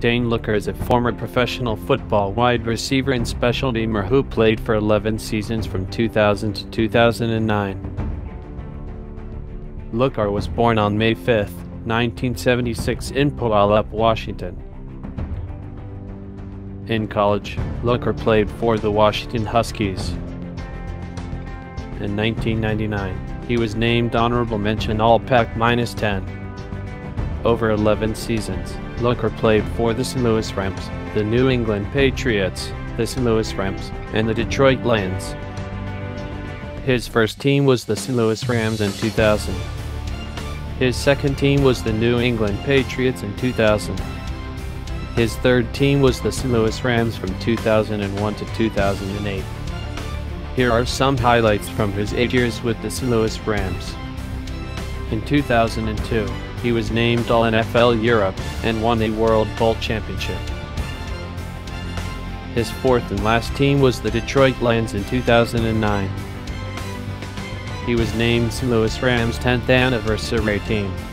Dane Looker is a former professional football wide receiver and special teamer who played for 11 seasons from 2000 to 2009. Looker was born on May 5, 1976 in Puyallup, Washington. In college, Looker played for the Washington Huskies. In 1999, he was named honorable mention All-Pac -10. Over 11 seasons, Looker played for the St. Louis Rams, the New England Patriots, the St. Louis Rams, and the Detroit Lions. His first team was the St. Louis Rams in 2000. His second team was the New England Patriots in 2000. His third team was the St. Louis Rams from 2001 to 2008. Here are some highlights from his 8 years with the St. Louis Rams. In 2002, he was named All-NFL Europe and won a World Bowl championship. His fourth and last team was the Detroit Lions in 2009. He was named St. Louis Rams' 10th anniversary team.